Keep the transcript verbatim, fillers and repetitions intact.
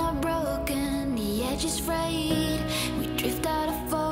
are broken, the edge is frayed. We drift out of fall.